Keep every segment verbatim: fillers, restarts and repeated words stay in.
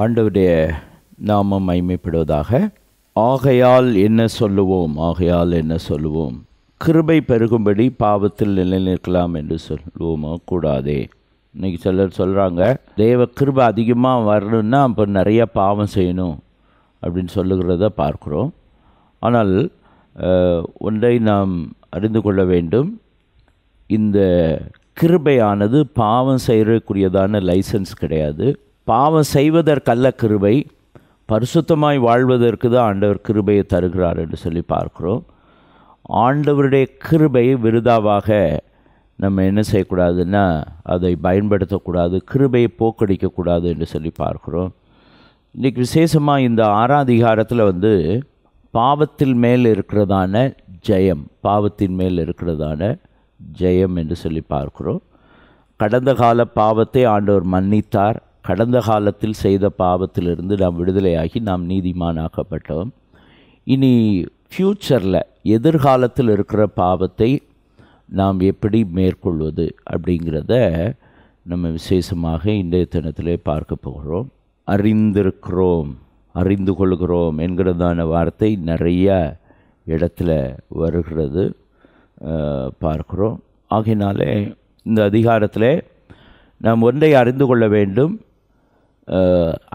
ஆண்டவருடைய நாமம் மகிமைப்படுவதாக. ஆகையால் என்ன சொல்லுவோம் ஆகையால் என்ன சொல்லுவோம்? கிருபை பெருகும்படி பாவத்தில் நிலை நிற்கலாம் என்று சொல்லுவோமோ? கூடாதே. இன்றைக்கி சிலர் சொல்கிறாங்க, தேவ கிருபை அதிகமாக வரணுன்னா அப்போ நிறையா பாவம் செய்யணும் அப்படின்னு சொல்லுகிறத பார்க்குறோம். ஆனால் ஒன்றை நாம் அறிந்து கொள்ள வேண்டும், இந்த கிருபையானது பாவம் செய்யக்கூடியதான லைசன்ஸ் கிடையாது. பாவம் செய்வதற்கல்ல கிருபை, பரிசுத்தமாய் வாழ்வதற்கு தான் ஆண்டவர் கிருபையை தருகிறார் என்று சொல்லி பார்க்குறோம். ஆண்டவருடைய கிருபையை விருதாவாக நம்ம என்ன செய்யக்கூடாதுன்னா அதை பயன்படுத்தக்கூடாது, கிருபையை போக்கடிக்கக்கூடாது என்று சொல்லி பார்க்குறோம். இன்றைக்கி விசேஷமாக இந்த ஆறாம் அதிகாரத்தில் வந்து பாவத்தில் மேல் இருக்கிறதான ஜெயம், பாவத்தின் மேல் இருக்கிறதான ஜெயம் என்று சொல்லி பார்க்கிறோம். கடந்த கால பாவத்தை ஆண்டவர் மன்னித்தார். கடந்த காலத்தில் செய்த பாவத்திலிருந்து நாம் விடுதலையாகி நாம் நீதிமானாக்கப்பட்டோம். இனி ஃப்யூச்சரில், எதிர்காலத்தில் இருக்கிற பாவத்தை நாம் எப்படி மேற்கொள்வது அப்படிங்கிறத நம்ம விசேஷமாக இன்றைய தினத்திலே பார்க்க போகிறோம். அறிந்திருக்கிறோம், அறிந்து கொள்கிறோம் என்கிறதான வார்த்தை நிறைய இடத்துல வருகிறது பார்க்கிறோம். ஆகினாலே இந்த அதிகாரத்தில் நாம் ஒன்றை அறிந்து கொள்ள வேண்டும்.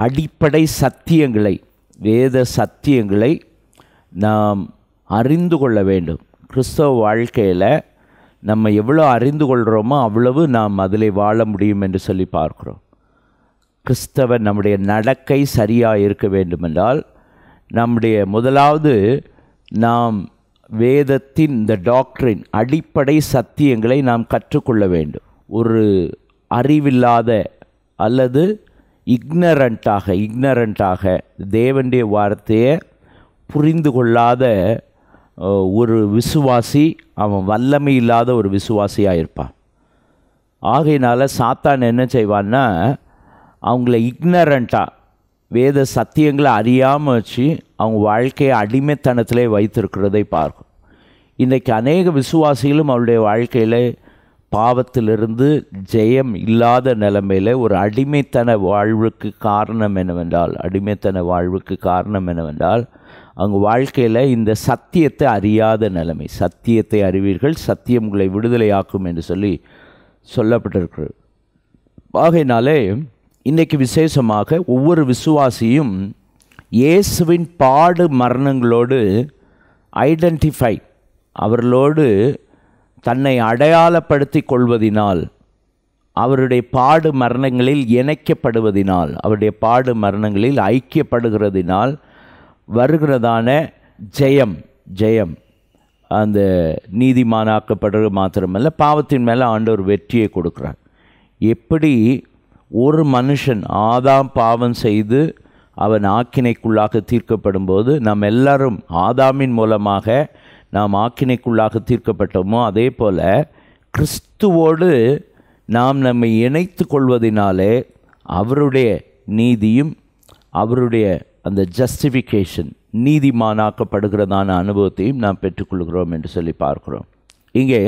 அடிப்படை சத்தியங்களை, வேத சத்தியங்களை நாம் அறிந்து கொள்ள வேண்டும். கிறிஸ்தவ வாழ்க்கையில் நம்ம எவ்வளோ அறிந்து கொள்கிறோமோ அவ்வளவு நாம் அதில் வாழ முடியும் என்று சொல்லி பார்க்கிறோம். கிறிஸ்தவன் நம்முடைய நடக்கை சரியாக இருக்க வேண்டுமென்றால் நம்முடைய முதலாவது நாம் வேதத்தின் இந்த டாக்டரின் அடிப்படை சத்தியங்களை நாம் கற்றுக்கொள்ள வேண்டும். ஒரு அறிவில்லாத அல்லது இக்னரண்ட்டாக இக்னரண்ட்டாக தேவனுடைய வார்த்தையை புரிந்து கொள்ளாத ஒரு விசுவாசி, அவன் வல்லமை இல்லாத ஒரு விசுவாசியாக இருப்பான். ஆகையினால் சாத்தான் என்ன செய்வான்னா, அவங்கள இக்னரண்ட்டாக வேத சத்தியங்களை அறியாமல் வச்சு அவங்க வாழ்க்கையை அடிமைத்தனத்திலே வைத்திருக்கிறதை பார்க்கும். இன்றைக்கி அநேக விசுவாசிகளும் அவருடைய வாழ்க்கையில் பாவத்திலிருந்து ஜெயம் இல்லாத நிலைமையில் ஒரு அடிமைத்தன வாழ்வுக்கு காரணம் என்னவென்றால் அடிமைத்தன வாழ்வுக்கு காரணம் என்னவென்றால் அவங்க வாழ்க்கையில் இந்த சத்தியத்தை அறியாத நிலைமை. சத்தியத்தை அறிவீர்கள், சத்தியம் உங்களை விடுதலையாக்கும் என்று சொல்லி சொல்லப்பட்டிருக்கு. ஆகையினாலே இன்றைக்கு விசேஷமாக ஒவ்வொரு விசுவாசியும் இயேசுவின் பாடு மரணங்களோடு ஐடென்டிஃபை, அவர்களோடு தன்னை அடையாளப்படுத்தி கொள்வதினால், அவருடைய பாடு மரணங்களில் இணைக்கப்படுவதினால், அவருடைய பாடு மரணங்களில் ஐக்கியப்படுகிறதினால் வருகிறதான ஜெயம், ஜெயம் அந்த நீதிமானாக்கப்படுறது மாத்திரமல்ல, பாவத்தின் மேலே ஆண்டவர் வெற்றியை கொடுக்குறார். எப்படி ஒரு மனுஷன் ஆதாம் பாவம் செய்து அவன் ஆக்கினைக்குள்ளாக தீர்க்கப்படும்போது நாம் எல்லாரும் ஆதாமின் மூலமாக நாம் ஆக்கினைக்குள்ளாக தீர்க்கப்பட்டோமோ, அதே போல் கிறிஸ்துவோடு நாம் நம்மை இணைத்து கொள்வதினாலே அவருடைய நீதியும் அவருடைய அந்த ஜஸ்டிஃபிகேஷன், நீதிமானாக்கப்படுகிறதான அனுபவத்தையும் நாம் பெற்றுக்கொள்கிறோம் என்று சொல்லி பார்க்குறோம். இங்கே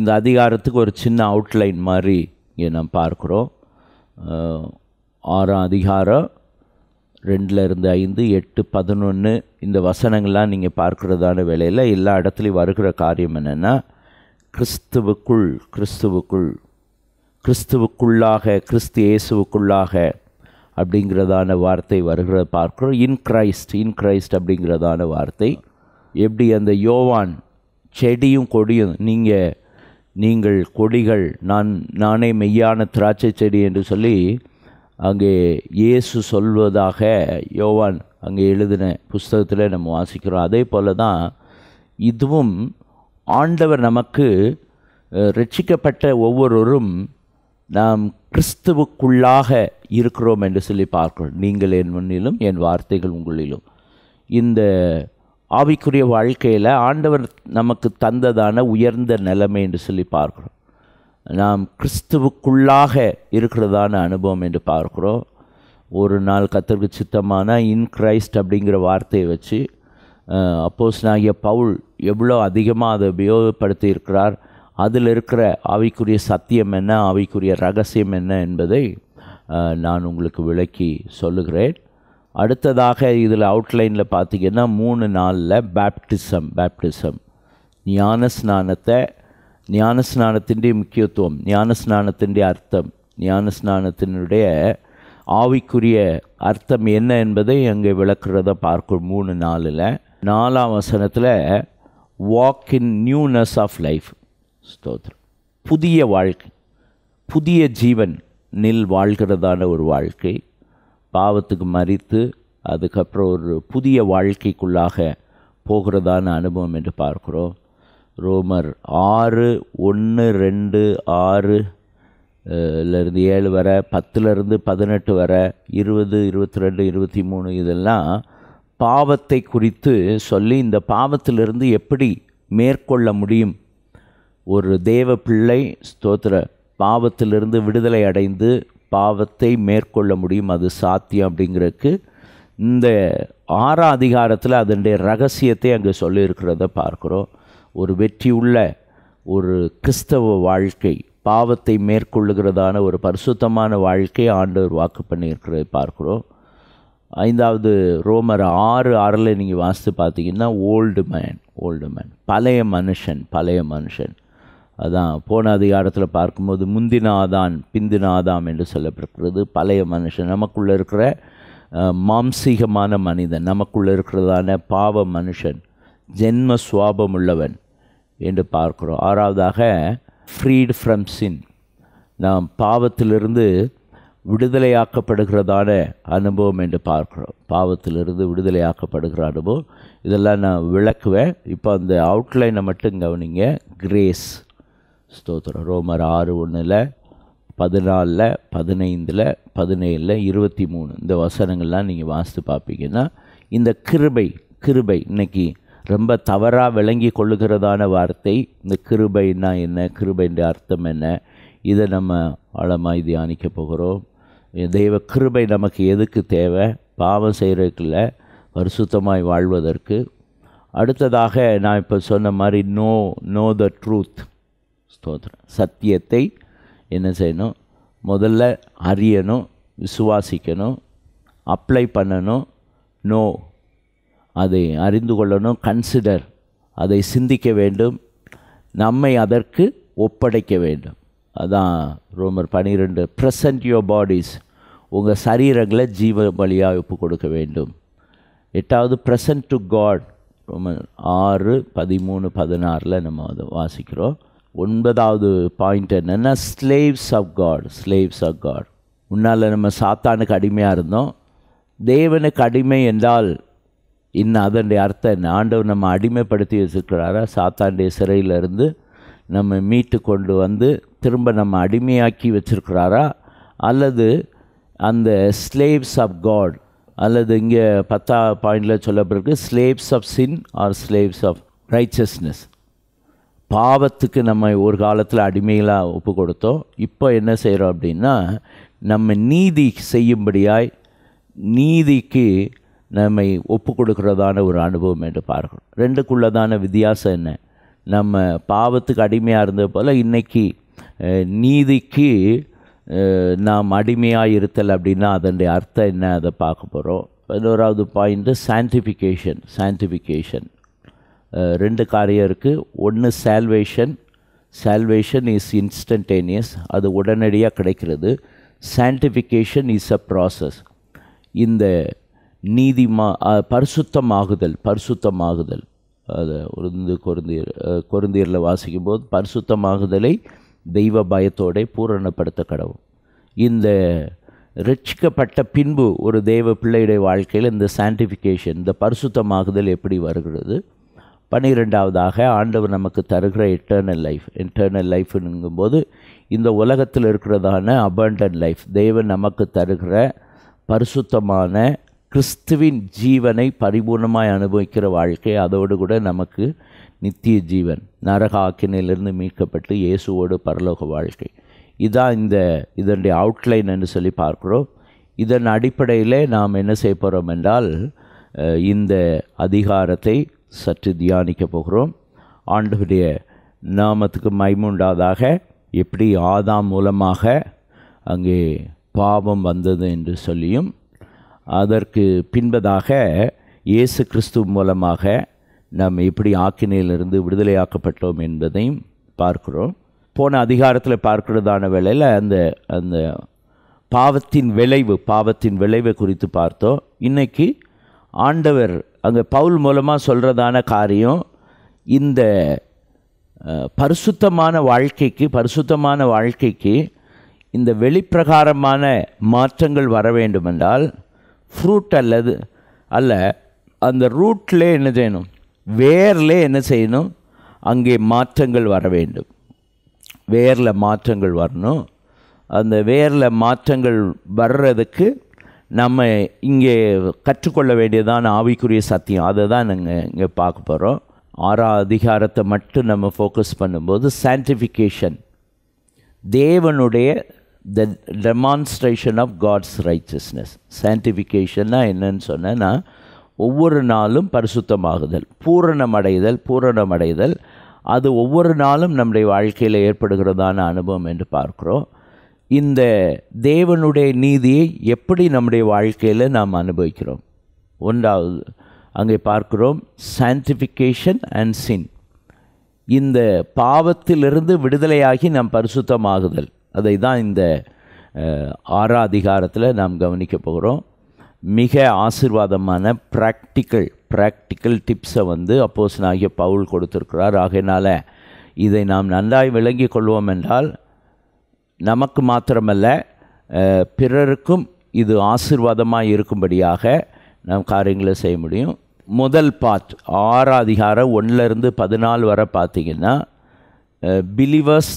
இந்த அதிகாரத்துக்கு ஒரு சின்ன அவுட்லைன் மாதிரி இங்கே நாம் பார்க்குறோம். ஆறாம் அதிகாரம் ரெண்டில் இருந்து ஐந்து, எட்டு, பதினொன்று இந்த வசனங்கள்லாம் நீங்கள் பார்க்குறதான வேலையில் எல்லா இடத்துலையும் வருகிற காரியம் என்னென்னா, கிறிஸ்துவுக்குள் கிறிஸ்துவுக்குள் கிறிஸ்துவுக்குள்ளாக கிறிஸ்து இயேசுவுக்குள்ளாக அப்படிங்கிறதான வார்த்தை வருகிறத பார்க்குறோம். இன் கிரைஸ்ட், இன் கிரைஸ்ட் அப்படிங்கிறதான வார்த்தை எப்படி அந்த யோவான் செடியும் கொடியும், நீங்கள் நீங்கள் கொடிகள், நான் நானே மெய்யான திராட்சை செடி என்று சொல்லி அங்கே இயேசு சொல்வதாக யோவான் அங்கே எழுதின புஸ்தகத்தில் நம்ம வாசிக்கிறோம். அதே போல் தான் இதுவும் ஆண்டவர் நமக்கு ரட்சிக்கப்பட்ட ஒவ்வொருவரும் நாம் கிறிஸ்துவுக்குள்ளாக இருக்கிறோம் என்று சொல்லி பார்க்கிறோம். நீங்கள் என் முன்னிலும் என் வார்த்தைகள் உங்களிலும். இந்த ஆவிக்குரிய வாழ்க்கையில் ஆண்டவர் நமக்கு தந்ததான உயர்ந்த நிலைமை என்று சொல்லி பார்க்கிறோம். நாம் கிறிஸ்துவுக்குள்ளாக இருக்கிறதான அனுபவம் என்று பார்க்குறோம். ஒரு நாள் கர்த்தருக்கு சித்தமான இன் கிரைஸ்ட் அப்படிங்கிற வார்த்தையை வச்சு அப்போஸ்தலனாகிய பவுல் எவ்வளோ அதிகமாக அதை உபயோகப்படுத்தி இருக்கிறார், அதில் இருக்கிற ஆவிக்குரிய சத்தியம் என்ன, ஆவிக்குரிய ரகசியம் என்ன என்பதை நான் உங்களுக்கு விளக்கி சொல்லுகிறேன். அடுத்ததாக இதில் அவுட்லைனில் பார்த்திங்கன்னா மூணு நாளில் பேப்டிசம் பேப்டிசம் ஞானஸ்நானத்தை, ஞானஸ்நானத்தின் முக்கியத்துவம், ஞானஸ்நானத்தின் அர்த்தம், ஞானஸ்நானத்தினுடைய ஆவிக்குரிய அர்த்தம் என்ன என்பதை அங்கே விளக்குறத பார்க்கும். மூணு நாளில் நாலாம் வசனத்தில் walk in newness of life, ஸ்தோத்திரம், புதிய வாழ்க்கை, புதிய ஜீவன் நில் வாழ்கிறதான ஒரு வாழ்க்கை, பாவத்துக்கு மறித்து அதுக்கப்புறம் ஒரு புதிய வாழ்க்கைக்குள்ளாக போகிறதான அனுபவம் என்று பார்க்குறோம். ரோமர் ஆறு ஒன்று ரெண்டு ஆறு லேருந்து ஏழு வரை, பத்துலேருந்து பதினெட்டு வரை, இருபது இருபத்தி ரெண்டு இருபத்தி மூணு இதெல்லாம் பாவத்தை குறித்து சொல்லி இந்த பாவத்திலிருந்து எப்படி மேற்கொள்ள முடியும், ஒரு தேவ பிள்ளை ஸ்தோத்திர பாவத்திலிருந்து விடுதலை அடைந்து பாவத்தை மேற்கொள்ள முடியும், அது சாத்தியம் அப்படிங்கிறதுக்கு இந்த ஆறாம் அதிகாரத்தில் அதனுடைய ரகசியத்தை அங்கே சொல்லியிருக்கிறத பார்க்குறோம். ஒரு வெற்றியுள்ள ஒரு கிறிஸ்தவ வாழ்க்கை, பாவத்தை மேற்கொள்ளுகிறதான ஒரு பரிசுத்தமான வாழ்க்கை ஆண்டவர் வாக்கு பண்ணியிருக்கிறத பார்க்குறோம். ஐந்தாவது ரோமர் ஆறு ஆறில் நீங்கள் வாசித்து பார்த்தீங்கன்னா ஓல்டு மேன் ஓல்டு மேன் பழைய மனுஷன் பழைய மனுஷன் அதான் போன அதிகாரத்தில் பார்க்கும்போது முந்தினாதான் பிந்தினாதாம் என்று சொல்லப்படுகிறது. பழைய மனுஷன் நமக்குள்ளே இருக்கிற மாம்சீகமான மனிதன், நமக்குள்ளே இருக்கிறதான பாவ மனுஷன், ஜென்ம சுவாபம் உள்ளவன் என்று பார்க்குறோம். ஆறாவதாக ஃப்ரீட் ஃப்ரம் சின், நாம் பாவத்திலிருந்து விடுதலையாக்கப்படுகிறதான அனுபவம் என்று பார்க்குறோம். பாவத்திலிருந்து விடுதலையாக்கப்படுகிற அனுபவம், இதெல்லாம் நான் விளக்குவேன். இப்போ அந்த அவுட்லைனை மட்டும் கவனிங்க. கிரேஸ் ஸ்தோத்திரம், ரோமர் ஆறு ஒன்றில் பதினாலில் பதினைந்தில் பதினேழில் இருபத்தி மூணு இந்த வசனங்கள்லாம் நீங்கள் வாசித்து பார்ப்பீங்கன்னா இந்த கிருபை கிருபை இன்றைக்கி ரொம்ப தவறாக விளங்கி கொள்ளுகிறதான வார்த்தை. இந்த கிருபைன்னா என்ன, கிருபைன்ற அர்த்தம் என்ன, இதை நம்ம ஆழமாக தியானிக்க போகிறோம். தெய்வ கிருபை நமக்கு எதுக்கு தேவை, பாவம் செய்கிறதுக்குள்ள பரிசுத்தமாய் வாழ்வதற்கு. அடுத்ததாக நான் இப்போ சொன்ன மாதிரி நோ நோ த ட்ரூத் ஸ்தோத்திரம், சத்தியத்தை என்ன செய்யணும், முதல்ல அறியணும், விசுவாசிக்கணும், அப்ளை பண்ணணும், நோ அதை அறிந்து கொள்ளணும், கன்சிடர் அதை சிந்திக்க வேண்டும், நம்மை அதற்கு ஒப்படைக்க வேண்டும். அதான் ரோமர் பனிரெண்டு ப்ரெசன்ட் யோர் பாடிஸ், உங்கள் சரீரங்களை ஜீவ பலியாக ஒப்பு கொடுக்க வேண்டும். எட்டாவது ப்ரெசன்ட் டு காட், ரோமர் ஆறு பதிமூணு பதினாறில் நம்ம அதை வாசிக்கிறோம். ஒன்பதாவது பாயிண்ட் என்னென்னா slaves of God slaves of God முன்னால் நம்ம சாத்தானுக்கு அடிமையாக இருந்தோம், தேவனுக்கு அடிமை என்றால் இன்னும் அதனுடைய அர்த்தம் என்ன, ஆண்டவர் நம்ம அடிமைப்படுத்தி வச்சுருக்கிறாரா, சாத்தானுடைய சிறையிலிருந்து நம்ம மீட்டு கொண்டு வந்து திரும்ப நம்ம அடிமையாக்கி வச்சுருக்கிறாரா, அல்லது அந்த ஸ்லேவ்ஸ் ஆஃப் காட், அல்லது இங்கே பத்தா பாயிண்டில் சொல்லப்பட்டிருக்கு slaves of sin or slaves of righteousness. பாவத்துக்கு நம்ம ஒரு காலத்தில் அடிமைகளாக ஒப்பு கொடுத்தோம், இப்போ என்ன செய்கிறோம் அப்படின்னா நம்ம நீதி செய்யும்படியாய் நீதிக்கு நம்மை ஒப்பு கொடுக்கிறதான ஒரு அனுபவம் என்று பார்க்கணும். ரெண்டுக்குள்ளதான வித்தியாசம் என்ன, நம்ம பாவத்துக்கு அடிமையாக இருந்தது போல் இன்றைக்கி நீதிக்கு நாம் அடிமையாக இருத்தல் அப்படின்னா அதனுடைய அர்த்தம் என்ன, அதை பார்க்க போகிறோம். பதினோராவது பாயிண்ட்டு சான்டிஃபிகேஷன் சான்டிஃபிகேஷன் ரெண்டு காரியம் இருக்குது. ஒன்று சால்வேஷன், சால்வேஷன் இஸ் இன்ஸ்டன்டேனியஸ், அது உடனடியாக கிடைக்கிறது. சான்டிஃபிகேஷன் இஸ் அ ப்ராசஸ், இந்த நீதிமா பரிசுத்தமாகுதல் பரிசுத்தமாகுதல் அதை உருந்து கொருந்தியர் கொருந்தியரில் வாசிக்கும் போது பரிசுத்தமாகுதலை தெய்வ பயத்தோட பூரணப்படுத்த கடவும். இந்த ரட்சிக்கப்பட்ட பின்பு ஒரு தெய்வ பிள்ளையுடைய வாழ்க்கையில் இந்த சான்டிஃபிகேஷன் இந்த பரிசுத்தமாகுதல் எப்படி வருகிறது. பன்னிரெண்டாவதாக ஆண்டவர் நமக்கு தருகிற இன்டர்னல் லைஃப் இன்டர்னல் லைஃப்னுங்கும்போது இந்த உலகத்தில் இருக்கிறதான அபண்டன்ட் லைஃப், தேவன் நமக்கு தருகிற பரிசுத்தமான கிறிஸ்துவின் ஜீவனை பரிபூர்ணமாய் அனுபவிக்கிற வாழ்க்கை, அதோடு கூட நமக்கு நித்திய ஜீவன், நரக ஆக்கினையிலிருந்து மீட்கப்பட்டு இயேசுவோடு பரலோக வாழ்க்கை. இதான் இந்த இதனுடைய அவுட்லைன் என்று சொல்லி பார்க்குறோம். இதன் அடிப்படையில் நாம் என்ன செய்ய போகிறோம் என்றால் இந்த அதிகாரத்தை சற்று தியானிக்க போகிறோம். ஆண்டவருடைய நாமத்துக்கு மகிமை உண்டாவதாக. எப்படி ஆதாம் மூலமாக அங்கே பாவம் வந்தது என்று சொல்லியும், அதற்கு பின்பதாக இயேசு கிறிஸ்து மூலமாக நாம் எப்படி ஆக்கினையிலிருந்து விடுதலையாக்கப்பட்டோம் என்பதையும் பார்க்கிறோம். போன அதிகாரத்தில் பார்க்கிறதான வேளையில் அந்த அந்த பாவத்தின் விளைவு பாவத்தின் விளைவை குறித்து பார்த்தோம். இன்றைக்கி ஆண்டவர் அங்கே பவுல் மூலமாக சொல்கிறதான காரியம், இந்த பரிசுத்தமான வாழ்க்கைக்கு பரிசுத்தமான வாழ்க்கைக்கு இந்த வெளிப்பிரகாரமான மாற்றங்கள் வர வேண்டுமென்றால் ஃப்ரூட் அல்லது அல்ல அந்த ரூட்டில் என்ன செய்யணும், வேரில் என்ன செய்யணும், அங்கே மாற்றங்கள் வர வேண்டும். வேரில் மாற்றங்கள் வரணும். அந்த வேரில் மாற்றங்கள் வர்றதுக்கு நம்ம இங்கே கற்றுக்கொள்ள வேண்டியதான ஆவிக்குரிய சத்தியம், அதை தான் நாங்கள் இங்கே பார்க்க போகிறோம். ஆறாம் அதிகாரத்தை மட்டும் நம்ம ஃபோக்கஸ் பண்ணும்போது சான்டிஃபிகேஷன், தேவனுடைய the demonstration of God's righteousness. சான்டிஃபிகேஷன்னா என்னன்னு சொன்னேன்னா, ஒவ்வொரு நாளும் பரிசுத்தமாகுதல், பூரணமடைதல் பூரணமடைதல் அது ஒவ்வொரு நாளும் நம்முடைய வாழ்க்கையில் ஏற்படுகிறதான அனுபவம் என்று பார்க்குறோம். இந்த தேவனுடைய நீதியை எப்படி நம்முடைய வாழ்க்கையில் நாம் அனுபவிக்கிறோம்? ஒன்றாவது அங்கே பார்க்கிறோம் சான்டிஃபிகேஷன் அண்ட் சின். இந்த பாவத்திலிருந்து விடுதலையாகி நாம் பரிசுத்தமாகுதல், அதை தான் இந்த ஆறாம் அதிகாரத்தில் நாம் கவனிக்க போகிறோம். மிக ஆசீர்வாதமான ப்ராக்டிக்கல் ப்ராக்டிக்கல் டிப்ஸை வந்து அப்போஸ்தலனாகிய பவுல் கொடுத்துருக்கிறார். ஆகையினால் இதை நாம் நன்றாய் விளங்கி கொள்வோம் என்றால் நமக்கு மாத்திரமல்ல பிறருக்கும் இது ஆசீர்வாதமாக இருக்கும்படியாக நாம் காரியங்களை செய்ய முடியும். முதல் பார்ட் ஆறாம் அதிகாரம் ஒன்றிலிருந்து பதினாலு வரை பார்த்திங்கன்னா, believers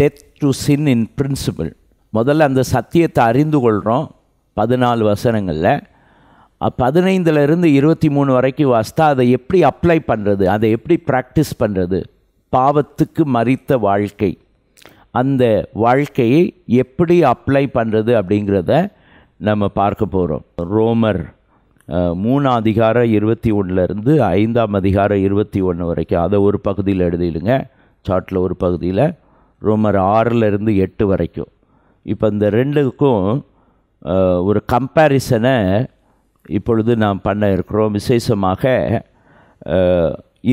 death to sin in principle. முதல்ல அந்த சத்தியத்தை அறிந்து கொள்கிறோம் பதினாலு வசனங்களில். பதினைந்துலேருந்து இருபத்தி மூணு வரைக்கும் வாசித்தா அதை எப்படி அப்ளை பண்ணுறது, அதை எப்படி ப்ராக்டிஸ் பண்ணுறது, பாவத்துக்கு மரித்த வாழ்க்கை, அந்த வாழ்க்கையை எப்படி அப்ளை பண்ணுறது அப்படிங்கிறத நம்ம பார்க்க போகிறோம். ரோமர் மூணாம் அதிகாரம் இருபத்தி ஒன்றுலேருந்து ஐந்தாம் அதிகாரம் இருபத்தி ஒன்று வரைக்கும், அதை ஒரு பகுதியில் எழுதிடுங்க சார்ட்டில், ஒரு பகுதியில் ரோமர் ஆறுலேருந்து எட்டு வரைக்கும். இப்போ இந்த ரெண்டுக்கும் ஒரு கம்பேரிசனை இப்பொழுது நாம் பண்ண இருக்கிறோம். விசேஷமாக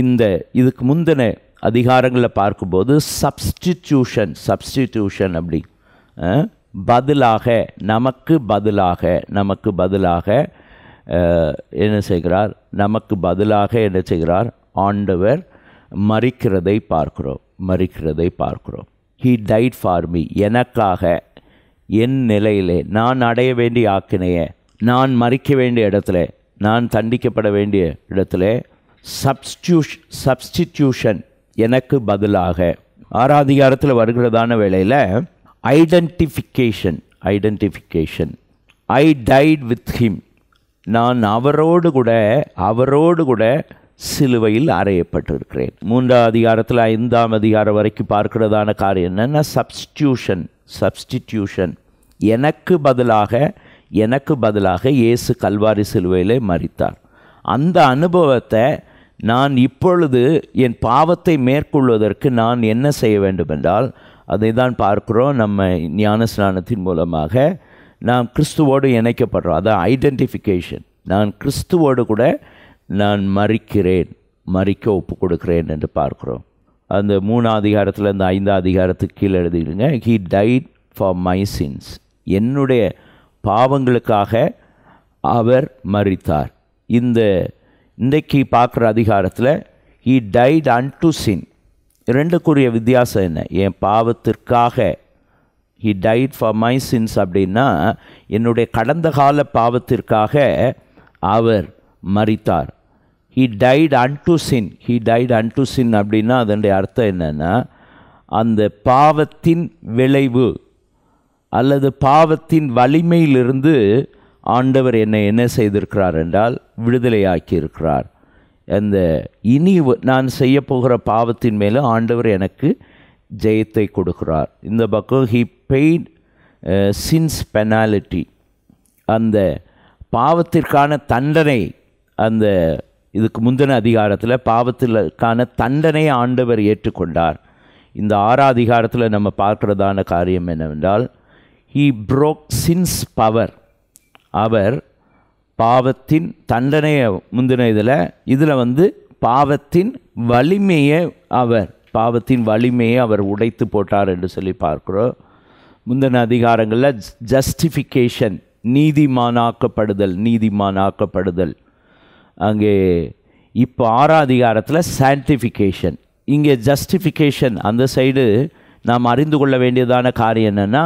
இந்த இதுக்கு முந்தின அதிகாரங்களில் பார்க்கும்போது சப்ஸ்டிடியூஷன் சப்ஸ்டிடியூஷன் அப்படி பதிலாக நமக்கு பதிலாக நமக்கு பதிலாக என்ன செய்கிறார் நமக்கு பதிலாக என்ன செய்கிறார் ஆண்டவர் மரிக்கிறதை பார்க்கிறோம் மரிக்கிறதை பார்க்கிறோம் ஹீ டைட் ஃபார் மீ. எனக்காக, என் நிலையிலே, நான் அடைய வேண்டிய ஆக்கினையே, நான் மரிக்க வேண்டிய இடத்துல, நான் தண்டிக்கப்பட வேண்டிய இடத்துல சப்ஸ்டியூஷ் சப்ஸ்டிடியூஷன் எனக்கு பதிலாக. ஆறாம் அதிகாரத்தில் வருகிறதான வேளையில் identification identification I tight with him. நான் அவரோடு கூட அவரோடு கூட சிலுவையில் அறையப்பட்டிருக்கிறேன். மூன்றாம் அதிகாரத்தில் ஐந்தாம் அதிகாரம் வரைக்கும் பார்க்கிறதான காரியம் என்னென்னா, சப்ஸ்டியூஷன் சப்ஸ்டிடியூஷன் எனக்கு பதிலாக எனக்கு பதிலாக இயேசு கல்வாரி சிலுவையில் மரித்தார். அந்த அனுபவத்தை நான் இப்பொழுது என் பாவத்தை மேற்கொள்வதற்கு நான் என்ன செய்ய வேண்டுமென்றால், அதை தான் பார்க்குறோம். நம்ம ஞான ஸ்நானத்தின் மூலமாக நாம் கிறிஸ்துவோடு இணைக்கப்படுறோம். அதான் ஐடென்டிஃபிகேஷன். நான் கிறிஸ்துவோடு கூட நான் மரிக்கிறேன், மரிக்க ஒப்பு கொடுக்கிறேன் என்று பார்க்குறோம். அந்த மூணாம் அதிகாரத்தில் அந்த ஐந்தாம் அதிகாரத்துக்கு கீழே எழுதிடுங்க, he died for my sins. என்னுடைய பாவங்களுக்காக அவர் மரித்தார். இந்த இன்றைக்கு பார்க்குற அதிகாரத்தில் ஹீ டைட் அன்டு சின். ரெண்டுக்குரிய வித்தியாசம் என்ன? என் பாவத்திற்காக he died for my sins அப்படின்னா, என்னுடைய கடந்த கால பாவத்திற்காக அவர் மரித்தார். He died unto sin he died unto sin அப்படின்னா அதனுடைய அர்த்தம் என்னென்னா, அந்த பாவத்தின் விளைவு அல்லது பாவத்தின் வலிமையிலிருந்து ஆண்டவர் என்னை என்ன செய்திருக்கிறார் என்றால் விடுதலையாக்கியிருக்கிறார். அந்த இனி நான் செய்ய போகிற பாவத்தின் மேலே ஆண்டவர் எனக்கு ஜெயத்தை கொடுக்கிறார். இந்த பக்கம் ஹீ பெய்ட் சின்ஸ் பெனாலிட்டி, அந்த பாவத்திற்கான தண்டனை. அந்த இதுக்கு முந்தின அதிகாரத்தில் பாவத்திற்கான தண்டனை ஆண்டவர் ஏற்றுக்கொண்டார். இந்த ஆறாம் அதிகாரத்தில் நம்ம பார்க்குறதான காரியம் என்னவென்றால், he broke sin's power. அவர் பாவத்தின் தண்டனையை முந்தின இதில் இதில் வந்து பாவத்தின் வலிமையை அவர் பாவத்தின் வலிமையை அவர் உடைத்து போட்டார் என்று சொல்லி பார்க்கிறோம். முந்தின அதிகாரங்களில் ஜஸ்டிஃபிகேஷன், நீதிமானாக்கப்படுதல், நீதிமானாக்கப்படுதல். அங்கே இப்போ ஆறாம் அதிகாரத்தில் சான்டிஃபிகேஷன். இங்கே ஜஸ்டிஃபிகேஷன். அந்த சைடு நாம் அறிந்து கொள்ள வேண்டியதான காரியம் என்னென்னா,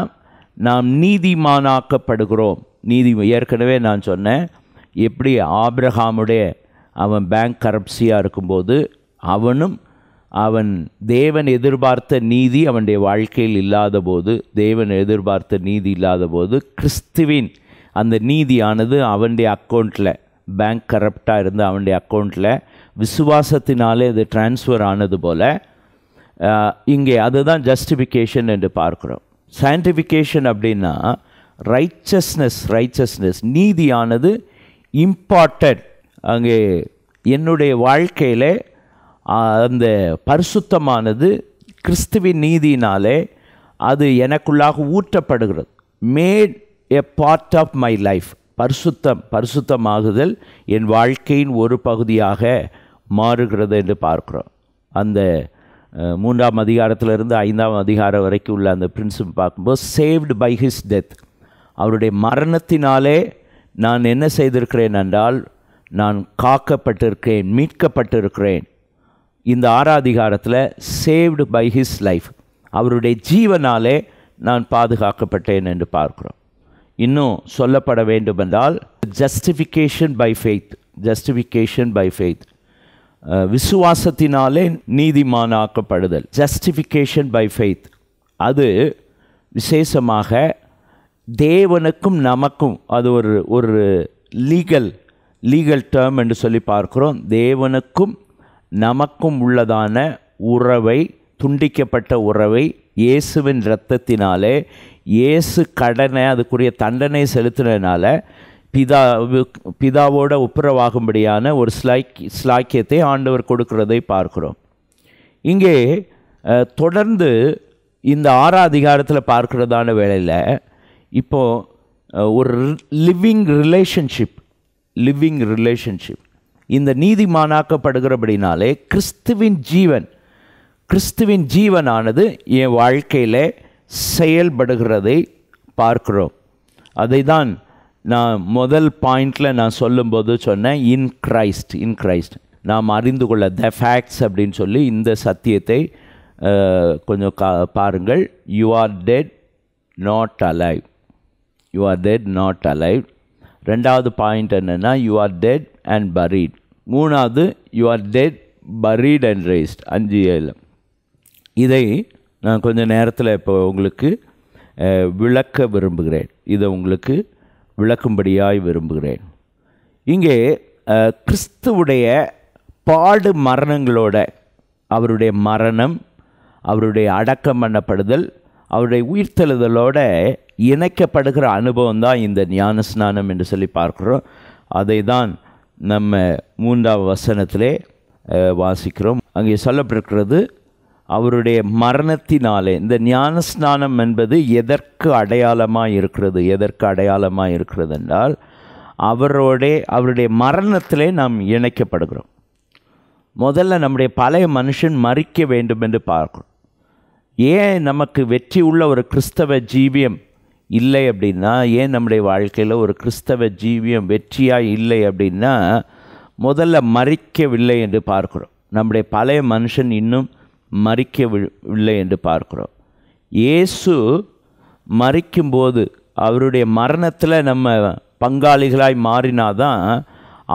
நாம் நீதிமானாக்கப்படுகிறோம். நீதி ஏற்கனவே நான் சொன்னேன், எப்படி ஆபிரகாமுடைய அவன் பேங்க் கரப்சியாக இருக்கும்போது அவனும் அவன் தேவன் எதிர்பார்த்த நீதி அவனுடைய வாழ்க்கையில் இல்லாத போது, தேவன் எதிர்பார்த்த நீதி இல்லாத போது கிறிஸ்துவின் அந்த நீதியானது அவனுடைய அக்கௌண்ட்டில், பேங்க் கரப்டாக இருந்து அவனுடைய அக்கௌண்ட்டில் விசுவாசத்தினாலே அது டிரான்ஸ்ஃபர் ஆனது போல் இங்கே அதுதான் ஜஸ்டிஃபிகேஷன் என்று பார்க்குறோம். சான்டிஃபிகேஷன் அப்படின்னா ரைச்சஸ்னஸ், ரைச்சஸ்னஸ் நீதியானது இம்பார்ட்டட். அங்கே என்னுடைய வாழ்க்கையில் அந்த பரிசுத்தமானது கிறிஸ்துவின் நீதியினாலே அது எனக்குள்ளாக ஊற்றப்படுகிறது. Made a part of my life. பரிசுத்தம், பரிசுத்தமாகுதல் என் வாழ்க்கையின் ஒரு பகுதியாக மாறுகிறது என்று பார்க்குறோம். அந்த மூன்றாம் அதிகாரத்திலிருந்து ஐந்தாம் அதிகாரம் வரைக்கும் உள்ள அந்த பிரின்சிபல் பார்க்கும்போது, சேவ்டு பை ஹிஸ் டெத், அவருடைய மரணத்தினாலே நான் என்ன செய்திருக்கிறேன் என்றால் நான் காக்கப்பட்டிருக்கிறேன், மீட்கப்பட்டிருக்கிறேன். இந்த ஆறாம் அதிகாரத்தில் சேவ்டு பை ஹிஸ் லைஃப், அவருடைய ஜீவனாலே நான் பாதுகாக்கப்பட்டேன் என்று பார்க்குறோம். இன்னும் சொல்லப்பட வேண்டுமென்றால் justification by faith, justification by faith விசுவாசத்தினாலே நீதிமானாக்கப்படுதல், ஜஸ்டிஃபிகேஷன் பை ஃபெய்த். அது விசேஷமாக தேவனுக்கும் நமக்கும் அது ஒரு ஒரு லீகல் லீகல் டேர்ம் என்று சொல்லி பார்க்கிறோம். தேவனுக்கும் நமக்கும் உள்ளதான உறவை, துண்டிக்கப்பட்ட உறவை இயேசுவின் இரத்தத்தினாலே, இயேசு கடனை அதுக்குரிய தண்டனை செலுத்தினால பிதா பிதாவோட ஒப்புரவாகும்படியான ஒரு ஸ்லாக்கி ஸ்லாக்கியத்தை ஆண்டவர் கொடுக்கிறதை பார்க்கிறோம். இங்கே தொடர்ந்து இந்த ஆறாம் அதிகாரத்தில் பார்க்கிறதான வேளையில் இப்போது ஒரு லிவிங் ரிலேஷன்ஷிப், லிவிங் ரிலேஷன்ஷிப் இந்த நீதிமானாக்கப்படுகிறபடினாலே கிறிஸ்துவின் ஜீவன், கிறிஸ்துவின் ஜீவனானது என் வாழ்க்கையில் செயல்படுகிறதை பார்க்கிறோம். அதை தான் நான் முதல் பாயிண்டில் நான் சொல்லும்போது சொன்னேன், இன் கிரைஸ்ட், இன் கிரைஸ்ட் நாம் அறிந்து கொள்ள த ஃபேக்ட்ஸ் அப்படின்னு சொல்லி இந்த சத்தியத்தை கொஞ்சம் கா பாருங்கள். You are dead not alive, you are dead not alive. ரெண்டாவது பாயிண்ட் என்னென்னா, you are dead and buried. மூணாவது, you are dead buried and raised. அஞ்சு ஏழு இதை நான் கொஞ்சம் நேரத்தில் இப்போ உங்களுக்கு விளக்க விரும்புகிறேன், இதை உங்களுக்கு விளக்கும்படியாய் விரும்புகிறேன். இங்கே கிறிஸ்துவுடைய பாடு மரணங்களோட, அவருடைய மரணம், அவருடைய அடக்கம் பண்ணப்படுதல், அவருடைய உயிர்த்தெழுதலோட இணைக்கப்படுகிற அனுபவம் தான் இந்த ஞான ஸ்நானம் என்று சொல்லி பார்க்குறோம். அதை தான் நம்ம மூன்றாவது வசனத்திலே வாசிக்கிறோம். அங்கே சொல்லப்பட்டிருக்கிறது, அவருடைய மரணத்தினாலே. இந்த ஞான ஸ்நானம் என்பது எதற்கு அடையாளமாக இருக்கிறது, எதற்கு அடையாளமாக இருக்கிறது என்றால் அவரோடைய அவருடைய மரணத்திலே நாம் இணைக்கப்படுகிறோம். முதல்ல நம்முடைய பழைய மனுஷன் மறிக்க வேண்டும் என்று பார்க்கிறோம். ஏன் நமக்கு வெற்றி உள்ள ஒரு கிறிஸ்தவ ஜீவியம் இல்லை அப்படின்னா, ஏன் நம்முடைய வாழ்க்கையில் ஒரு கிறிஸ்தவ ஜீவியம் வெற்றியாக இல்லை அப்படின்னா, முதல்ல மறிக்கவில்லை என்று பார்க்கிறோம். நம்முடைய பழைய மனுஷன் இன்னும் மறிக்கவில்லை என்று பார்க்கிறோம். இயேசு மறிக்கும்போது அவருடைய மரணத்தில் நம்ம பங்காளிகளாய் மாறினாதான்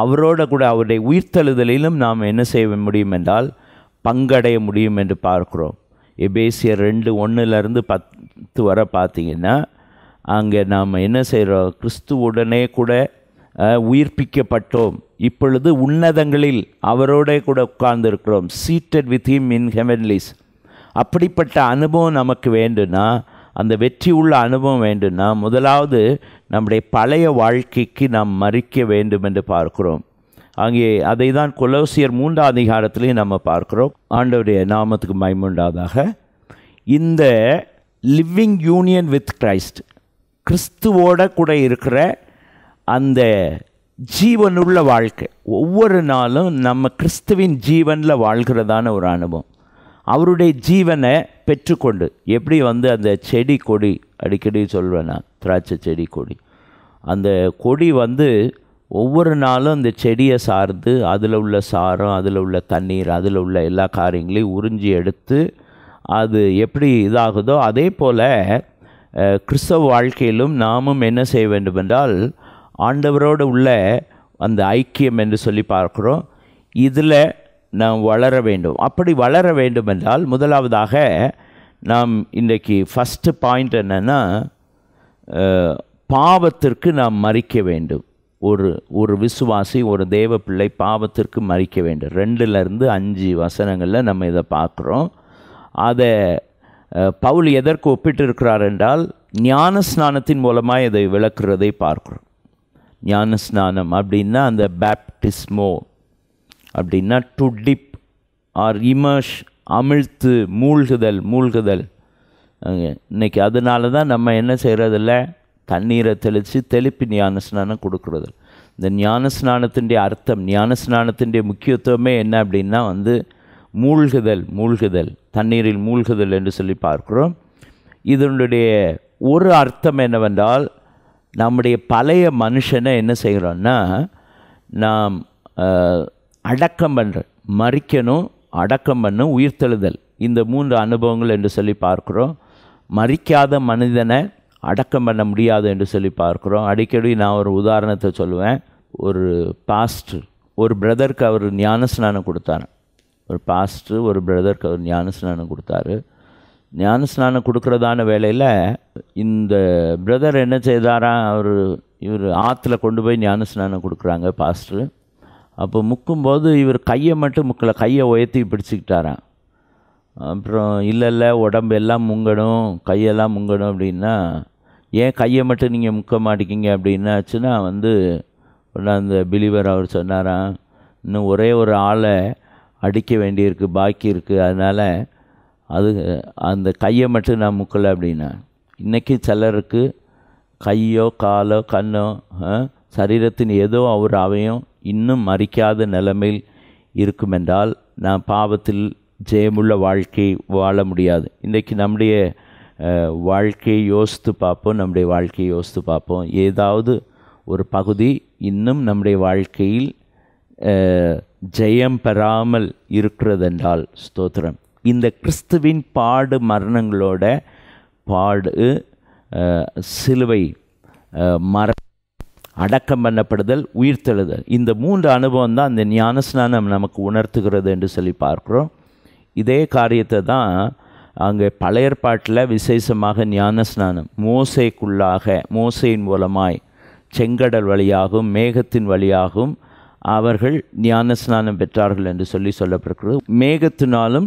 அவரோட கூட அவருடைய உயிர்த்தெழுதலிலும் நாம் என்ன செய்ய முடியும் என்றால் பங்கடைய முடியும் என்று பார்க்கிறோம். எபேசியர் ரெண்டு ஒன்றுலேருந்து பத்து வரை பார்த்திங்கன்னா அங்கே நாம் என்ன செய்கிறோம், கிறிஸ்துவுடனே கூட உயிர்ப்பிக்கப்பட்டோம், இப்பொழுது உன்னதங்களில் அவரோட கூட உட்கார்ந்துருக்கிறோம், seated with him in heavenlies. அப்படிப்பட்ட அனுபவம் நமக்கு வேண்டும்னா, அந்த வெற்றி உள்ள அனுபவம் வேண்டும்னா, முதலாவது நம்முடைய பழைய வாழ்க்கைக்கு நாம் மறிக்க வேண்டும் என்று பார்க்கிறோம். அங்கே அதை தான் கொலோசியர் மூன்றாம் அதிகாரத்திலையும் நம்ம பார்க்குறோம். ஆண்டவருடைய நாமத்துக்கு மகிமை உண்டாவதாக. இந்த லிவிங் யூனியன் வித் கிரைஸ்ட், கிறிஸ்துவோட கூட இருக்கிற அந்த ஜீவனுள்ள வாழ்க்கை, ஒவ்வொரு நாளும் நம்ம கிறிஸ்துவின் ஜீவனில் வாழ்கிறதான ஒரு அனுபவம். அவருடைய ஜீவனை பெற்றுக்கொண்டு, எப்படி வந்து அந்த செடி கொடி அடிக்கடி சொல்வேன் நான், திராட்சை செடி கொடி, அந்த கொடி வந்து ஒவ்வொரு நாளும் அந்த செடியை சார்ந்து அதில் உள்ள சாரம், அதில் உள்ள தண்ணீர், அதில் உள்ள எல்லா காரியங்களையும் உறிஞ்சி எடுத்து அது எப்படி இதாகுதோ, அதே போல் கிறிஸ்தவ வாழ்க்கையிலும் நாமும் என்ன செய்ய வேண்டும் என்றால், ஆண்டவரோடு உள்ள அந்த ஐக்கியம் என்று சொல்லி பார்க்குறோம், இதில் நாம் வளர வேண்டும். அப்படி வளர வேண்டும் என்றால் முதலாவதாக நாம் இன்றைக்கு ஃபஸ்ட்டு பாயிண்ட் என்னென்னா, பாவத்திற்கு நாம் மறிக்க வேண்டும். ஒரு ஒரு விசுவாசி, ஒரு தேவ பிள்ளை பாவத்திற்கு மறிக்க வேண்டும். ரெண்டுலேருந்து அஞ்சு வசனங்களில் நம்ம இதை பார்க்குறோம். அதை பவுல் எதற்கு ஒப்பிட்டு இருக்கிறார் என்றால், ஞான ஸ்நானத்தின் மூலமாக இதை விளக்குறதை பார்க்குறோம். ஞான ஸ்நானம் அப்படின்னா அந்த பேப்டிஸ்மோ அப்படின்னா டு டிப் ஆர் இமர்ஷ், அமிழ்த்து மூழ்குதல் மூழ்குதல். இன்றைக்கி அதனால தான் நம்ம என்ன செய்கிறதில்ல, தண்ணீரை தெளித்து தெளிப்பி ஞான ஸ்நானம் கொடுக்குறது. இந்த ஞான ஸ்நானத்தினுடைய அர்த்தம், ஞான ஸ்நானத்தினுடைய முக்கியத்துவமே என்ன அப்படின்னா வந்து மூழ்குதல் மூழ்குதல், தண்ணீரில் மூழ்குதல் என்று சொல்லி பார்க்குறோம். இதனுடைய ஒரு அர்த்தம் என்னவென்றால், நம்முடைய பழைய மனுஷனை என்ன செய்கிறோன்னா, நாம் அடக்கம் பண்ணுற, மறிக்கணும், அடக்கம் பண்ணும், உயிர்த்தெழுதல், இந்த மூன்று அனுபவங்கள் என்று சொல்லி பார்க்குறோம். மறிக்காத மனிதனை அடக்கம் பண்ண முடியாது என்று சொல்லி பார்க்குறோம். அடிக்கடி நான் ஒரு உதாரணத்தை சொல்லுவேன். ஒரு பாஸ்டர் ஒரு பிரதருக்கு அவர் ஞான ஸ்நானம் கொடுத்தார். ஒரு பாஸ்டர் ஒரு பிரதருக்கு அவர் ஞான ஸ்நானம் கொடுத்தாரு. ஞான ஸ்நானம் கொடுக்குறதான வேலையில் இந்த பிரதர் என்ன செய்தாரா, அவர் இவர் ஆற்றுல கொண்டு போய் ஞான ஸ்நானம் கொடுக்குறாங்க பாஸ்டர். அப்போ முக்கும்போது இவர் கையை மட்டும் முக்கலை, கையை உயர்த்தி பிடிச்சிக்கிட்டாரான். அப்புறம் இல்லை இல்லை உடம்பு எல்லாம் முங்கணும், கையெல்லாம் முங்கணும் அப்படின்னா, ஏன் கையை மட்டும் நீங்கள் முக்க மாட்டிக்கிங்க அப்படின்னாச்சுன்னா வந்து, அந்த பிலீவர் அவர் சொன்னாராம், இன்னும் ஒரே ஒரு ஆளை அடிக்க வேண்டியிருக்கு, பாக்கி இருக்குது, அதனால் அது அந்த கையை மட்டும் நான் முக்கலை அப்படின்னா. இன்றைக்கி சிலருக்கு கையோ காலோ கண்ணோ சரீரத்தின் ஏதோ அவர் அவையும் இன்னும் மறிக்காத நிலைமையில் இருக்குமென்றால் நான் பாவத்தில் ஜெயமுள்ள வாழ்க்கை வாழ முடியாது. இன்றைக்கி நம்முடைய வாழ்க்கையை யோசித்து பார்ப்போம், நம்முடைய வாழ்க்கையை யோசித்து பார்ப்போம். ஏதாவது ஒரு பகுதி இன்னும் நம்முடைய வாழ்க்கையில் ஜெயம் பெறாமல் இருக்கிறதென்றால் ஸ்தோத்திரம், இந்த கிறிஸ்துவின் பாடு மரணங்களோட பாடு, சிலுவை, மர, அடக்கம் பண்ணப்படுதல், உயிர்த்தெழுதல், இந்த மூன்று அனுபவம் தான் இந்த ஞான ஸ்நானம் நமக்கு உணர்த்துகிறது என்று சொல்லி பார்க்குறோம். இதே காரியத்தை தான் அங்கே பழைய ஏற்பாட்டில் விசேஷமாக ஞான ஸ்நானம் மோசேக்குள்ளாக, மோசையின் மூலமாய் செங்கடல் வழியாகவும் மேகத்தின் வழியாகவும் அவர்கள் ஞான ஸ்நானம் பெற்றார்கள் என்று சொல்லி சொல்லப்பட்டிருக்கிறது. மேகத்தினாலும்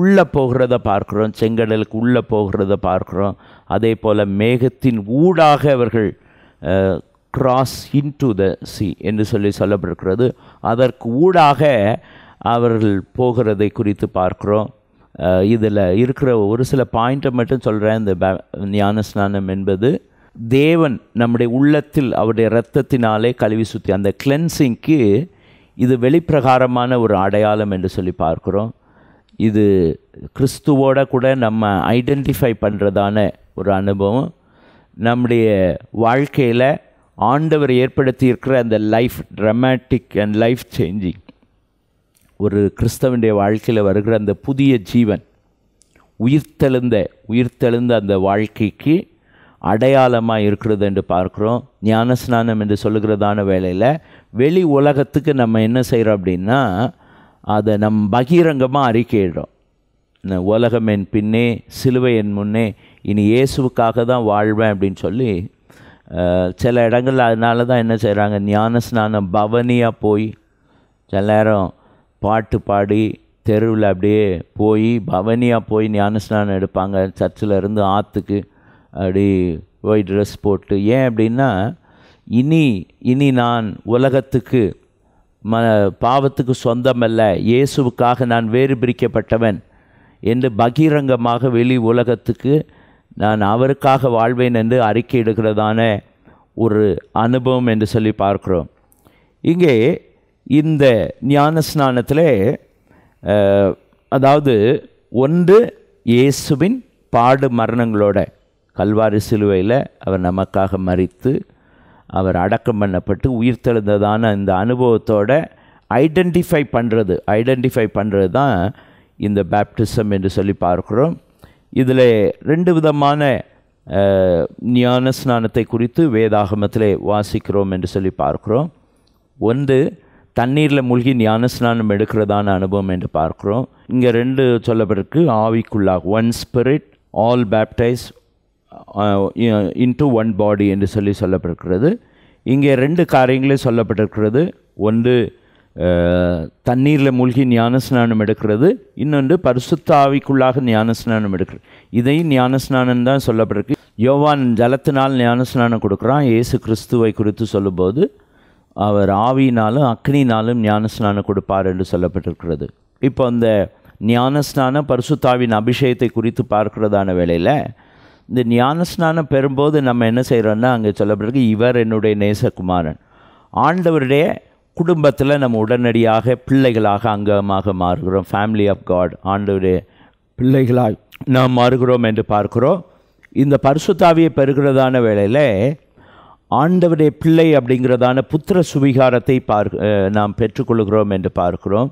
உள்ளே போகிறத பார்க்குறோம், செங்கடலுக்கு உள்ளே போகிறத பார்க்குறோம். அதே போல் மேகத்தின் ஊடாக அவர்கள் கிராஸ் இன்டு த சி என்று சொல்லி சொல்லப்பட்டிருக்கிறது. அதற்கு ஊடாக அவர்கள் போகிறதை குறித்து பார்க்குறோம். இதில் இருக்கிற ஒரு சில பாயிண்ட்டை மட்டும் சொல்கிறேன். இந்த பே ஞான ஸ்நானம் என்பது தேவன் நம்முடைய உள்ளத்தில் அவருடைய இரத்தத்தினாலே கழுவி சுற்றி அந்த கிளென்சிங்க்கு இது வெளிப்பிரகாரமான ஒரு அடையாளம் என்று சொல்லி பார்க்குறோம். இது கிறிஸ்துவோட கூட நம்ம ஐடென்டிஃபை பண்ணுறதான ஒரு அனுபவம். நம்முடைய வாழ்க்கையில் ஆண்டவர் ஏற்படுத்தி இருக்கிற அந்த life dramatic and life changing, ஒரு கிறிஸ்தவனுடைய வாழ்க்கையில் வருகிற அந்த புதிய ஜீவன், உயிர்த்தெழுந்த உயிர்த்தெழுந்த அந்த வாழ்க்கைக்கு அடையாளமாக இருக்கிறது என்று பார்க்குறோம். ஞான ஸ்நானம் என்று சொல்லுகிறதான வேளையில் வெளி உலகத்துக்கு நம்ம என்ன செய்கிறோம் அப்படின்னா, அதை நம் பகிரங்கமாக அறிக்கையிடுறோம். உலகம் என் பின்னே, சிலுவை என் முன்னே, இனி இயேசுவுக்காக தான் வாழ்வேன் அப்படின்னு சொல்லி சில இடங்கள் அதனால தான் என்ன செய்கிறாங்க, ஞானஸ்நானம் பவனியாக போய் சில நேரம் பாட்டு பாடி தெருவில் அப்படியே போய் பவனியாக போய் ஞானஸ்நானம் எடுப்பாங்க. சர்ச்சில் இருந்து ஆற்றுக்கு அப்படி போய் ட்ரெஸ் போட்டு, ஏன் அப்படின்னா இனி இனி நான் உலகத்துக்கு ம பாவத்துக்கு சொந்தமல்ல, இயேசுவுக்காக நான் வேறு பிரிக்கப்பட்டவன் என்று பகிரங்கமாக வெளி உலகத்துக்கு நான் அவருக்காக வாழ்வேன் என்று அறிக்கையிடுகிறதான ஒரு அனுபவம் என்று சொல்லி பார்க்கிறோம். இங்கே இந்த ஞானஸ்நானத்தில் அதாவது ஒன்று இயேசுவின் பாடு மரணங்களோட கல்வாரி சிலுவையில் அவர் நமக்காக மரித்து அவர் அடக்கம் பண்ணப்பட்டு உயிர் தெழுந்ததான இந்த அனுபவத்தோடு ஐடென்டிஃபை பண்ணுறது ஐடென்டிஃபை பண்ணுறது தான் இந்த பேப்டிசம் என்று சொல்லி பார்க்கிறோம். இதில் ரெண்டு விதமான ஞானஸ்நானத்தை குறித்து வேதாகமத்தில் வாசிக்கிறோம் என்று சொல்லி பார்க்கிறோம். ஒன்று தண்ணீரில் மூழ்கி ஞானஸ்நானம் எடுக்கிறதான அனுபவம் என்று பார்க்கிறோம். இங்கே ரெண்டு சொல்லப்பட்டிருக்கு, ஆவிக்குள்ளாக one spirit all baptised into one body என்று சொல்லி சொல்லப்பட்டிருக்கிறது. இங்கே ரெண்டு காரியங்களே சொல்லப்பட்டிருக்கிறது, ஒன்று தண்ணீரில் மூழ்கி ஞானஸ்நானம் எடுக்கிறது, இன்னொன்று பரிசுத்த ஆவிக்குள்ளாக ஞானஸ்நானம் எடுக்கிறது. இதையும் ஞானஸ்நானம் தான் சொல்லப்பட்டிருக்கு. யோவான் ஜலத்தினால் ஞானஸ்நானம் கொடுக்குறான், இயேசு கிறிஸ்துவை குறித்து சொல்லும்போது அவர் ஆவியினாலும் அக்னினாலும் ஞானஸ்நானம் கொடுப்பார் என்று சொல்லப்பட்டிருக்கிறது. இப்போ அந்த ஞானஸ்நானம் பரிசுத்தாவின் அபிஷேகத்தை குறித்து பார்க்கிறதான வேளையில் இந்த ஞானஸ்நானம் பெறும்போது நம்ம என்ன செய்கிறோன்னா அங்கே சொல்லப்பட்டிருக்கு இவர் என்னுடைய நேசகுமாரன். ஆண்டவருடைய குடும்பத்தில் நம்ம உடனடியாக பிள்ளைகளாக அங்கமாக மாறுகிறோம். ஃபேமிலி ஆஃப் காட், ஆண்டவருடைய பிள்ளைகளாக நாம் மாறுகிறோம் என்று பார்க்கிறோம். இந்த பரிசுத்தாவியை பெறுகிறதான வேளையில் ஆண்டவருடைய பிள்ளை அப்படிங்கிறதான புத்திர சுவிகாரத்தை பார்க்க நாம் பெற்றுக்கொள்கிறோம் என்று பார்க்கிறோம்.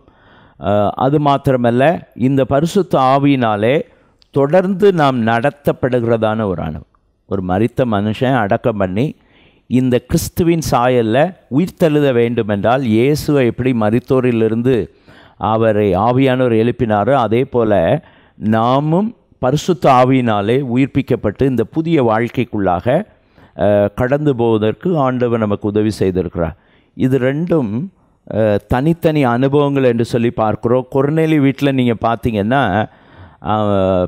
அது மாத்திரமல்ல, இந்த பரிசுத்த ஆவியினாலே தொடர்ந்து நாம் நடத்தப்படுகிறதான ஒரு அணு ஒரு மரித்த மனுஷன் அடக்கம் பண்ணி இந்த கிறிஸ்துவின் சாயலில் உயிர்த்தெழுத வேண்டுமென்றால் இயேசுவை எப்படி மரித்தோரிலிருந்து அவரை ஆவியானோர் எழுப்பினாரோ அதே போல் நாமும் பரிசுத்த ஆவியினாலே உயிர்ப்பிக்கப்பட்டு இந்த புதிய வாழ்க்கைக்குள்ளாக கடந்து போவதற்கு ஆண்டவர் நமக்கு உதவி செய்திருக்கிறார். இது ரெண்டும் தனித்தனி அனுபவங்கள் என்று சொல்லி பார்க்குறோம். கொர்நேலி வீட்டில் நீங்கள் பார்த்தீங்கன்னா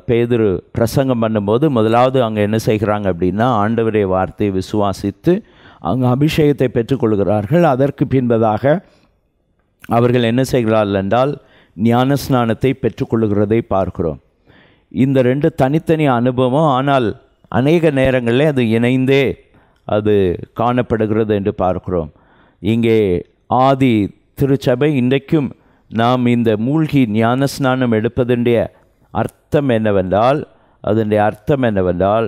பேதுரு பிரசங்கம் பண்ணும்போது முதலாவது அங்கே என்ன செய்கிறாங்க அப்படின்னா ஆண்டவருடைய வார்த்தையை விசுவாசித்து அவங்க அபிஷேகத்தை பெற்றுக்கொள்கிறார்கள். அதற்கு பின்பதாக அவர்கள் என்ன செய்கிறார்கள் என்றால் ஞானஸ்நானத்தை பெற்றுக்கொள்கிறதை பார்க்கிறோம். இந்த ரெண்டு தனித்தனி அனுபவம், ஆனால் அநேக நேரங்களில் அது இணைந்தே அது காணப்படுகிறது என்று பார்க்கிறோம். இங்கே ஆதி திருச்சபை இன்றைக்கும் நாம் இந்த மூழ்கி ஞானஸ்நானம் எடுப்பதுடைய அர்த்தம் என்னவென்றால் அதனுடைய அர்த்தம் என்னவென்றால்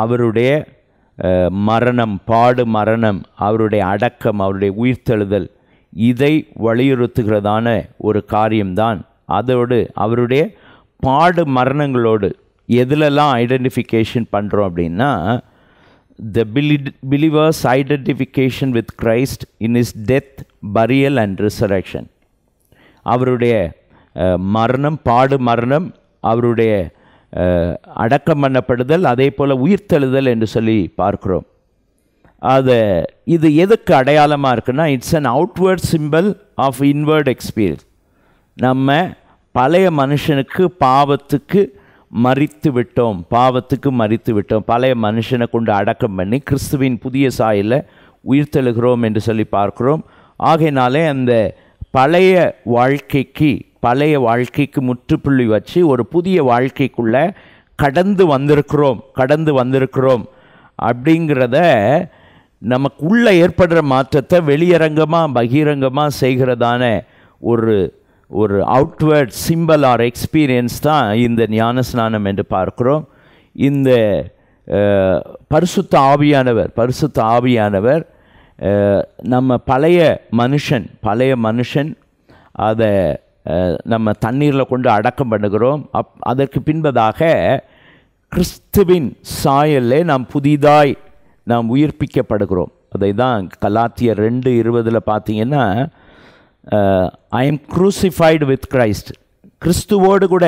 அவருடைய மரணம், பாடு மரணம், அவருடைய அடக்கம், அவருடைய உயிர்த்தெழுதல், இதை வலியுறுத்துகிறதான ஒரு காரியம்தான். அதோடு அவருடைய பாடு மரணங்களோடு எதுலெல்லாம் ஐடென்டிஃபிகேஷன் பண்ணுறோம் அப்படின்னா த பிலி believers identification with Christ in his death, burial and resurrection. அவருடைய மரணம், பாடு மரணம், அவருடைய அடக்கம் பண்ணப்படுதல், அதே போல் உயிர்த்தெழுதல் என்று சொல்லி பார்க்கிறோம். அது இது எதுக்கு அடையாளமாக இருக்குன்னா it's an outward symbol of inward experience. நம்ம பழைய மனுஷனுக்கு பாவத்துக்கு மரித்து விட்டோம் பாவத்துக்கு மரித்து விட்டோம் பழைய மனுஷனை கொண்டு அடக்கம் பண்ணி கிறிஸ்துவின் புதிய சாயலில் உயிர்த்தெழுகிறோம் என்று சொல்லி பார்க்கிறோம். ஆகையினாலே அந்த பழைய வாழ்க்கைக்கு பழைய வாழ்க்கைக்கு முற்றுப்புள்ளி வச்சு ஒரு புதிய வாழ்க்கைக்குள்ளே கடந்து வந்திருக்கிறோம் கடந்து வந்திருக்கிறோம் அப்படிங்கிறத நமக்குள்ளே ஏற்படுற மாற்றத்தை வெளியரங்கமாக பகிரங்கமாக செய்கிறதான ஒரு ஒரு அவுட்வேர்ட் சிம்பிள் ஆர் எக்ஸ்பீரியன்ஸ் தான் இந்த ஞானஸ்நானம் என்று பார்க்கிறோம். இந்த பரிசுத்த ஆவியானவர் பரிசுத்த ஆவியானவர் நம்ம பழைய மனுஷன் பழைய மனுஷன் அதை நம்ம தண்ணீரில் கொண்டு அடக்கம் பண்ணுகிறோம். அப் அதற்கு பின்பதாக கிறிஸ்துவின் சாயலே நாம் புதிதாய் நாம் உயிர்ப்பிக்கப்படுகிறோம். அதை தான் கலாத்தியர் ரெண்டு இருபதில் பார்த்தீங்கன்னா I am crucified with Christ, கிறிஸ்துவோடு கூட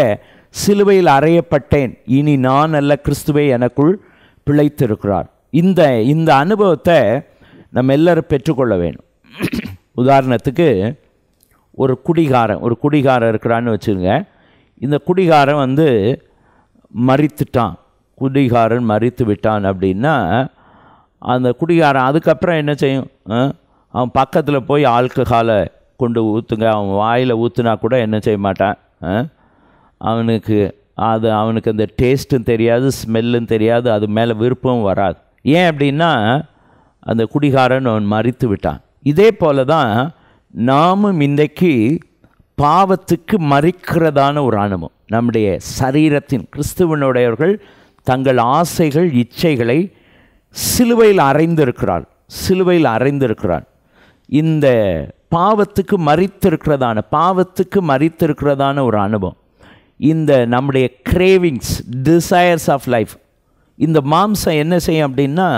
சிலுவையில் அறையப்பட்டேன், இனி நான் அல்ல கிறிஸ்துவே எனக்குள் பிழைத்திருக்கிறார். இந்த இந்த அனுபவத்தை நம்ம எல்லோரும் பெற்றுக்கொள்ள வேணும். உதாரணத்துக்கு ஒரு குடிகாரன் ஒரு குடிகாரன் இருக்கிறான்னு வச்சுருங்க. இந்த குடிகாரன் வந்து மறித்துட்டான், குடிகாரன் மறித்து விட்டான் அப்படின்னா அந்த குடிகாரன் அதுக்கப்புறம் என்ன செய்யும்? அவன் பக்கத்தில் போய் ஆல்கஹாலை கொண்டு ஊற்றுங்க, அவன் வாயில் ஊற்றுனா கூட என்ன செய்ய மாட்டான். அவனுக்கு அது அவனுக்கு அந்த டேஸ்ட்டும் தெரியாது, ஸ்மெல்லும் தெரியாது, அது மேலே விருப்பமும் வராது. ஏன் அப்படின்னா அந்த குடிகாரன் அவன் மறித்து விட்டான். இதே போல் தான் நாமும் இன்றைக்கு பாவத்துக்கு மறிக்கிறதான ஒரு அனுபவம். நம்முடைய சரீரத்தின் கிறிஸ்துவனுடையவர்கள் தங்கள் ஆசைகள் இச்சைகளை சிலுவையில் அறைந்திருக்கிறார் சிலுவையில் அறைந்திருக்கிறார் இந்த பாவத்துக்கு மறித்திருக்கிறதான பாவத்துக்கு மறித்திருக்கிறதான ஒரு அனுபவம். இந்த நம்முடைய கிரேவிங்ஸ், டிசையர்ஸ் ஆஃப் லைஃப், இந்த மாம்சம் என்ன செய்யும் அப்படின்னா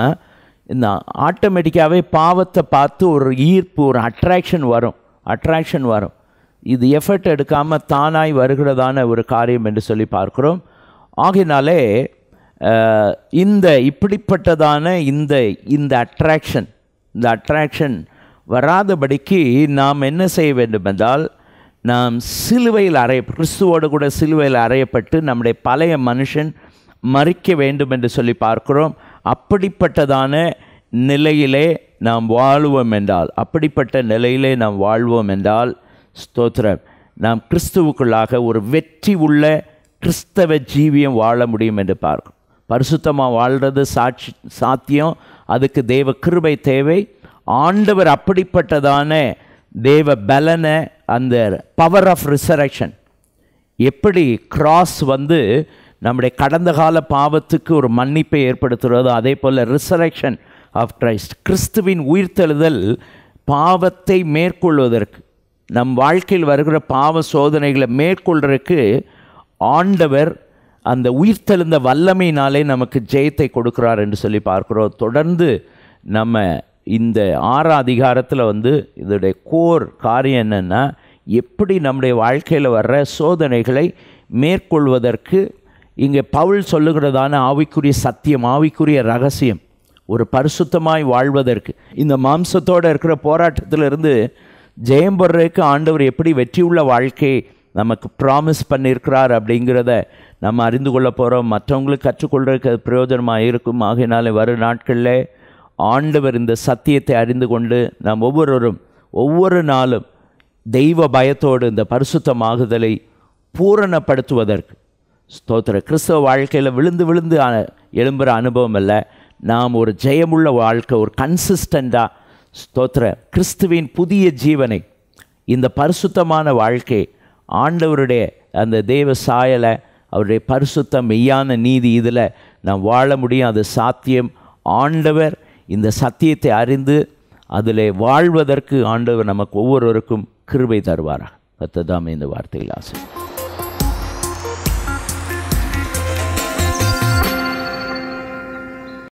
இந்த ஆட்டோமேட்டிக்காகவே பாவத்தை பார்த்து ஒரு ஈர்ப்பு, ஒரு அட்ராக்ஷன் வரும் அட்ராக்ஷன் வரும் இது எஃபர்ட் எடுக்காமல் தானாய் வருகிறதான ஒரு காரியம் என்று சொல்லி பார்க்கிறோம். ஆகினாலே இந்த இப்படிப்பட்டதான இந்த இந்த அட்ராக்ஷன் இந்த அட்ராக்ஷன் வராதபடிக்கு நாம் என்ன செய்ய வேண்டும் என்றால், நாம் சிலுவையில் அறைய கிறிஸ்துவோடு கூட சிலுவையில் அறையப்பட்டு நம்முடைய பழைய மனுஷன் மறிக்க வேண்டும் என்று சொல்லி பார்க்கிறோம். அப்படிப்பட்டதான நிலையிலே நாம் வாழ்வோம் என்றால் அப்படிப்பட்ட நிலையிலே நாம் வாழ்வோம் என்றால் ஸ்தோத்திரம், நாம் கிறிஸ்துவுக்குள்ளாக ஒரு வெற்றி உள்ள கிறிஸ்தவ ஜீவியம் வாழ முடியும் என்று பார்க்கும். பரிசுத்தமாக வாழ்கிறது சாட்சி சாத்தியம், அதுக்கு தேவ கிருபை தேவை. ஆண்டவர் அப்படிப்பட்டதான தேவ பலனை, அந்த பவர் ஆஃப் ரிசரக்ஷன், எப்படி கிராஸ் வந்து நம்முடைய கடந்த கால பாவத்துக்கு ஒரு மன்னிப்பை ஏற்படுத்துகிறதோ அதே போல் ரிசரக்ஷன் ஆஃப் கிரைஸ்ட், கிறிஸ்துவின் உயிர்த்தெழுதல் பாவத்தை மேற்கொள்வதற்கு, நம் வாழ்க்கையில் வருகிற பாவ சோதனைகளை மேற்கொள்வதற்கு ஆண்டவர் அந்த உயிர்த்தெழுந்த வல்லமையினாலே நமக்கு ஜெயத்தை கொடுக்கிறார் என்று சொல்லி பார்க்கிறோம். தொடர்ந்து நம்ம இந்த ஆறாம் அதிகாரத்தில் வந்து இதோடைய கோர் காரியம் என்னென்னா, எப்படி நம்முடைய வாழ்க்கையில் வர்ற சோதனைகளை மேற்கொள்வதற்கு இங்கே பவுல் சொல்லுகிறதான ஆவிக்குரிய சத்தியம், ஆவிக்குரிய ரகசியம், ஒரு பரிசுத்தமாய் வாழ்வதற்கு, இந்த மாம்சத்தோடு இருக்கிற போராட்டத்திலிருந்து ஜெயம் பெறக்கு ஆண்டவர் எப்படி வெற்றியுள்ள வாழ்க்கையை நமக்கு ப்ராமிஸ் பண்ணியிருக்கிறார் அப்படிங்கிறத நம்ம அறிந்து கொள்ள போகிறோம். மற்றவங்களுக்கு கற்றுக்கொள்கிறதுக்கு அது பிரயோஜனமாக இருக்கும். ஆகினாலே வரும் நாட்களில் ஆண்டவர் இந்த சத்தியத்தை அறிந்து கொண்டு நாம் ஒவ்வொருவரும் ஒவ்வொரு நாளும் தெய்வ பயத்தோடு இந்த பரிசுத்தமாகுதலை பூரணப்படுத்துவதற்கு ஸ்தோத்திர கிறிஸ்தவ வாழ்க்கையில் விழுந்து விழுந்து எழும்புகிற அனுபவம் இல்லை, நாம் ஒரு ஜெயமுள்ள வாழ்க்கை, ஒரு கன்சிஸ்டண்ட்டாக ஸ்தோத்திர கிறிஸ்துவின் புதிய ஜீவனை, இந்த பரிசுத்தமான வாழ்க்கை, ஆண்டவருடைய அந்த தெய்வ சாயலை, அவருடைய பரிசுத்தம், மெய்யான நீதி, இதில் நாம் வாழ முடியும். அது சாத்தியம். ஆண்டவர் இந்த சத்தியத்தை அறிந்து அதில் வாழ்வதற்கு ஆண்டவர் நமக்கு ஒவ்வொருவருக்கும் கிருபை தருவாராக. கர்த்தர் தாமே இந்த வார்த்தையில் ஆசீர்வதிப்பார்.